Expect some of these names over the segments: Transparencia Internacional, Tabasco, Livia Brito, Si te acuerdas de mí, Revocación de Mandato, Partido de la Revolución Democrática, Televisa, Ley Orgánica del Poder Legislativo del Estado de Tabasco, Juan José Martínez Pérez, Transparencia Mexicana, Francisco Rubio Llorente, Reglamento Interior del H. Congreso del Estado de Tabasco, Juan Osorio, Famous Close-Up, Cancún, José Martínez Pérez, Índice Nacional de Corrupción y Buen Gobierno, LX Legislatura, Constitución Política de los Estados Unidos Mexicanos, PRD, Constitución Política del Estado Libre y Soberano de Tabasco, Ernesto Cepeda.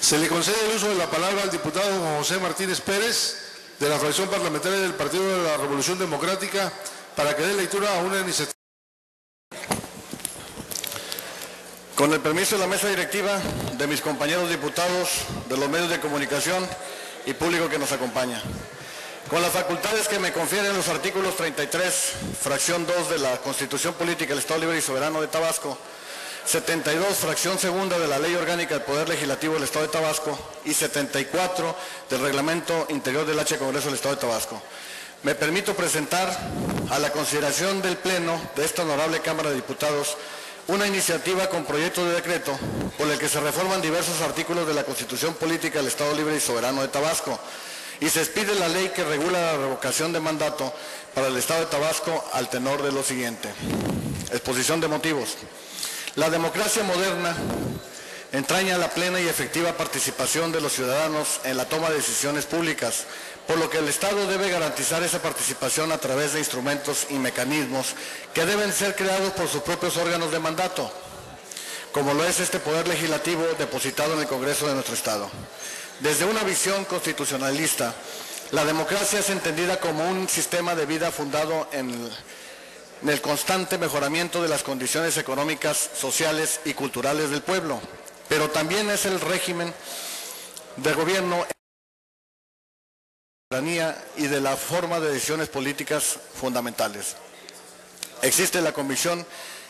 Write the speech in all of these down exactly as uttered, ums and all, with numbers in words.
Se le concede el uso de la palabra al diputado José Martínez Pérez, de la fracción parlamentaria del Partido de la Revolución Democrática, para que dé lectura a una iniciativa. Con el permiso de la mesa directiva, de mis compañeros diputados, de los medios de comunicación y público que nos acompaña. Con las facultades que me confieren los artículos treinta y tres, fracción dos de la Constitución Política del Estado Libre y Soberano de Tabasco, setenta y dos, fracción segunda de la Ley Orgánica del Poder Legislativo del Estado de Tabasco y setenta y cuatro del Reglamento Interior del H. Congreso del Estado de Tabasco. Me permito presentar a la consideración del Pleno de esta honorable Cámara de Diputados una iniciativa con proyecto de decreto por el que se reforman diversos artículos de la Constitución Política del Estado Libre y Soberano de Tabasco y se expide la ley que regula la revocación de mandato para el Estado de Tabasco al tenor de lo siguiente. Exposición de motivos. La democracia moderna entraña la plena y efectiva participación de los ciudadanos en la toma de decisiones públicas, por lo que el Estado debe garantizar esa participación a través de instrumentos y mecanismos que deben ser creados por sus propios órganos de mandato, como lo es este Poder Legislativo depositado en el Congreso de nuestro Estado. Desde una visión constitucionalista, la democracia es entendida como un sistema de vida fundado en el en el constante mejoramiento de las condiciones económicas, sociales y culturales del pueblo, pero también es el régimen de gobierno y de la forma de decisiones políticas fundamentales. Existe la convicción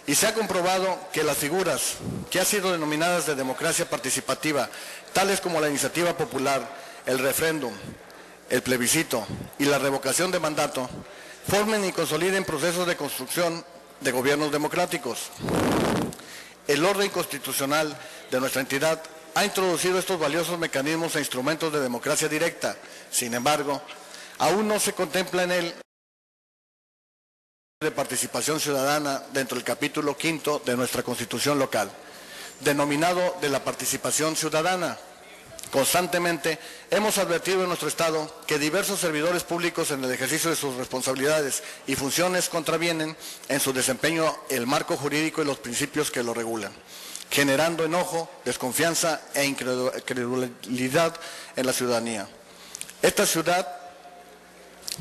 y se ha comprobado que las figuras que han sido denominadas de democracia participativa, tales como la iniciativa popular, el referéndum, el plebiscito y la revocación de mandato, formen y consoliden procesos de construcción de gobiernos democráticos. El orden constitucional de nuestra entidad ha introducido estos valiosos mecanismos e instrumentos de democracia directa. Sin embargo, aún no se contempla en él de participación ciudadana dentro del capítulo quinto de nuestra Constitución local, denominado de la participación ciudadana. Constantemente hemos advertido en nuestro Estado que diversos servidores públicos en el ejercicio de sus responsabilidades y funciones contravienen en su desempeño el marco jurídico y los principios que lo regulan, generando enojo, desconfianza e incredulidad en la ciudadanía. Esta ciudad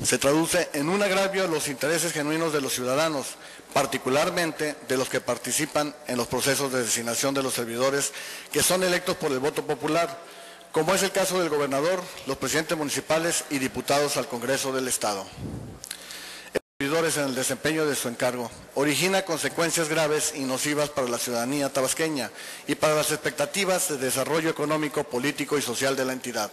se traduce en un agravio a los intereses genuinos de los ciudadanos, particularmente de los que participan en los procesos de designación de los servidores que son electos por el voto popular, como es el caso del gobernador, los presidentes municipales y diputados al Congreso del Estado. Servidores en el desempeño de su encargo origina consecuencias graves y nocivas para la ciudadanía tabasqueña y para las expectativas de desarrollo económico, político y social de la entidad.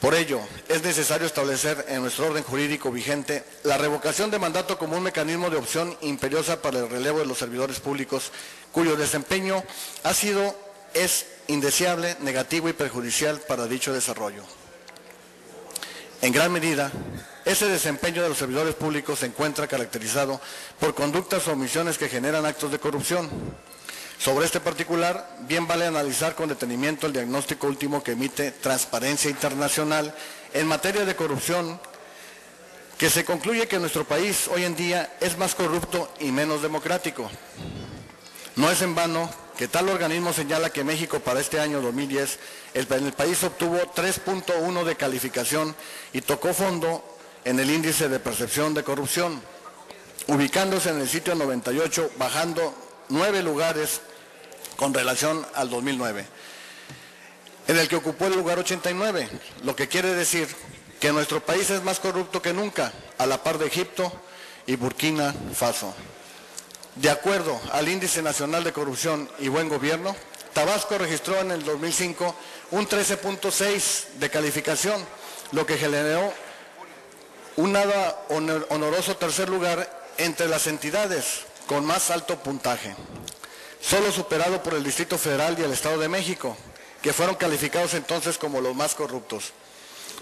Por ello, es necesario establecer en nuestro orden jurídico vigente la revocación de mandato como un mecanismo de opción imperiosa para el relevo de los servidores públicos cuyo desempeño ha sido es indeseable, negativo y perjudicial para dicho desarrollo. En gran medida, ese desempeño de los servidores públicos se encuentra caracterizado por conductas o omisiones que generan actos de corrupción. Sobre este particular, bien vale analizar con detenimiento el diagnóstico último que emite Transparencia Internacional en materia de corrupción, que se concluye que nuestro país hoy en día es más corrupto y menos democrático. No es en vano que tal organismo señala que México para este año dos mil diez, el, el país obtuvo tres punto uno de calificación y tocó fondo en el índice de percepción de corrupción, ubicándose en el sitio noventa y ocho, bajando nueve lugares con relación al dos mil nueve, en el que ocupó el lugar ochenta y nueve, lo que quiere decir que nuestro país es más corrupto que nunca, a la par de Egipto y Burkina Faso. De acuerdo al Índice Nacional de Corrupción y Buen Gobierno, Tabasco registró en el dos mil cinco un trece punto seis de calificación, lo que generó un nada honoroso tercer lugar entre las entidades con más alto puntaje, solo superado por el Distrito Federal y el Estado de México, que fueron calificados entonces como los más corruptos.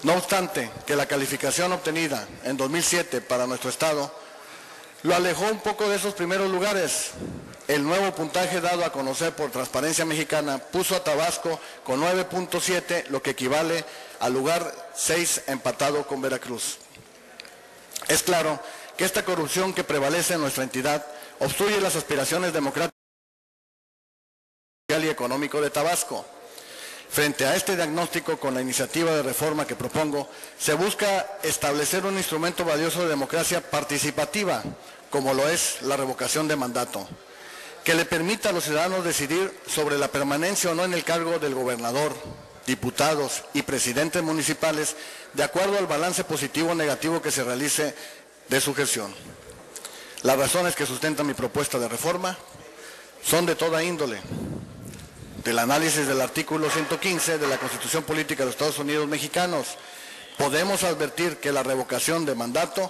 No obstante, que la calificación obtenida en dos mil siete para nuestro Estado lo alejó un poco de esos primeros lugares. El nuevo puntaje dado a conocer por Transparencia Mexicana puso a Tabasco con nueve punto siete, lo que equivale al lugar seis empatado con Veracruz. Es claro que esta corrupción que prevalece en nuestra entidad obstruye las aspiraciones democráticas y económico de Tabasco. Frente a este diagnóstico, con la iniciativa de reforma que propongo, se busca establecer un instrumento valioso de democracia participativa, como lo es la revocación de mandato, que le permita a los ciudadanos decidir sobre la permanencia o no en el cargo del gobernador, diputados y presidentes municipales, de acuerdo al balance positivo o negativo que se realice de su gestión. Las razones que sustentan mi propuesta de reforma son de toda índole: del análisis del artículo ciento quince de la Constitución Política de los Estados Unidos Mexicanos, podemos advertir que la revocación de mandato es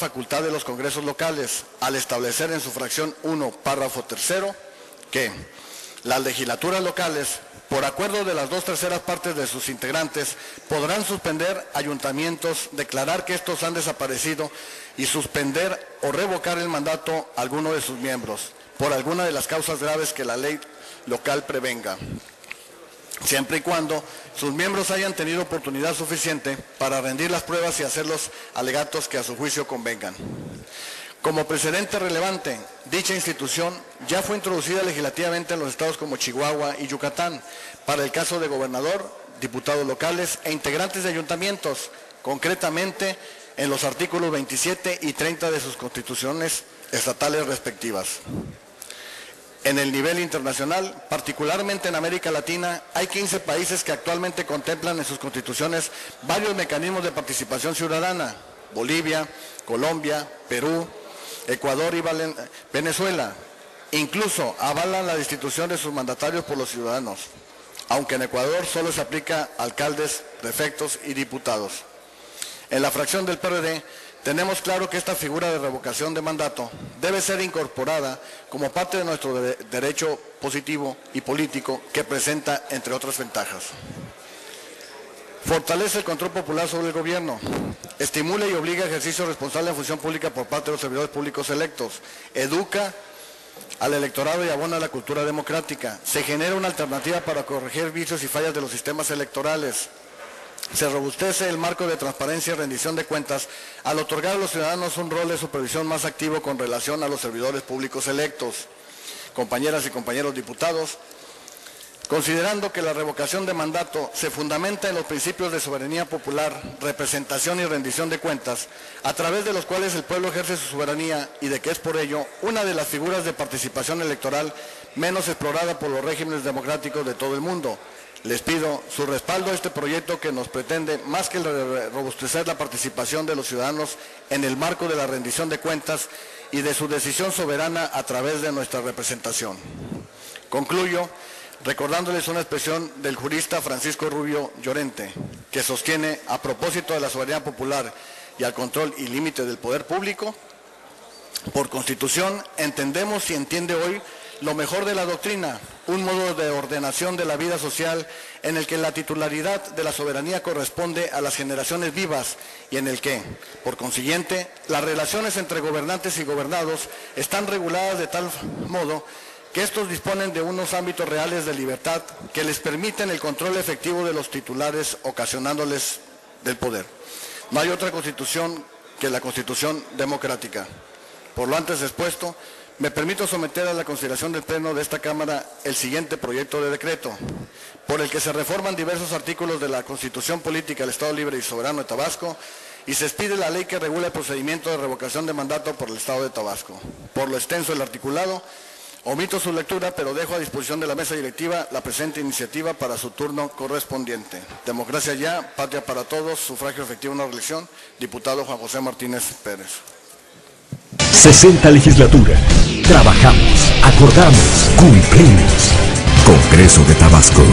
la facultad de los congresos locales, al establecer en su fracción uno, párrafo tercero, que las legislaturas locales, por acuerdo de las dos terceras partes de sus integrantes, podrán suspender ayuntamientos, declarar que estos han desaparecido y suspender o revocar el mandato a alguno de sus miembros por alguna de las causas graves que la ley local prevenga, siempre y cuando sus miembros hayan tenido oportunidad suficiente para rendir las pruebas y hacer los alegatos que a su juicio convengan. Como precedente relevante, dicha institución ya fue introducida legislativamente en los estados como Chihuahua y Yucatán, para el caso de gobernador, diputados locales e integrantes de ayuntamientos, concretamente en los artículos veintisiete y treinta de sus constituciones estatales respectivas. En el nivel internacional, particularmente en América Latina, hay quince países que actualmente contemplan en sus constituciones varios mecanismos de participación ciudadana: Bolivia, Colombia, Perú, Ecuador y Venezuela. Incluso avalan la destitución de sus mandatarios por los ciudadanos, aunque en Ecuador solo se aplica a alcaldes, prefectos y diputados. En la fracción del P R D, tenemos claro que esta figura de revocación de mandato debe ser incorporada como parte de nuestro de- derecho positivo y político, que presenta, entre otras ventajas: fortalece el control popular sobre el gobierno, estimula y obliga ejercicio responsable de función pública por parte de los servidores públicos electos, educa al electorado y abona la cultura democrática, se genera una alternativa para corregir vicios y fallas de los sistemas electorales, se robustece el marco de transparencia y rendición de cuentas al otorgar a los ciudadanos un rol de supervisión más activo con relación a los servidores públicos electos. Compañeras y compañeros diputados, considerando que la revocación de mandato se fundamenta en los principios de soberanía popular, representación y rendición de cuentas, a través de los cuales el pueblo ejerce su soberanía, y de que es por ello una de las figuras de participación electoral menos explorada por los regímenes democráticos de todo el mundo, les pido su respaldo a este proyecto, que nos pretende, más que robustecer la participación de los ciudadanos en el marco de la rendición de cuentas y de su decisión soberana a través de nuestra representación. Concluyo recordándoles una expresión del jurista Francisco Rubio Llorente, que sostiene, a propósito de la soberanía popular y al control y límite del poder público: por constitución entendemos y entiende hoy lo mejor de la doctrina, un modo de ordenación de la vida social en el que la titularidad de la soberanía corresponde a las generaciones vivas y en el que, por consiguiente, las relaciones entre gobernantes y gobernados están reguladas de tal modo que estos disponen de unos ámbitos reales de libertad que les permiten el control efectivo de los titulares, ocasionándoles del poder. No hay otra constitución que la Constitución democrática. Por lo antes expuesto, me permito someter a la consideración del Pleno de esta Cámara el siguiente proyecto de decreto, por el que se reforman diversos artículos de la Constitución Política del Estado Libre y Soberano de Tabasco y se expide la ley que regula el procedimiento de revocación de mandato por el Estado de Tabasco. Por lo extenso del articulado, omito su lectura, pero dejo a disposición de la mesa directiva la presente iniciativa para su turno correspondiente. Democracia ya, patria para todos, sufragio efectivo, no reelección. Diputado Juan José Martínez Pérez. sesenta legislatura. Trabajamos, acordamos, cumplimos. Congreso de Tabasco.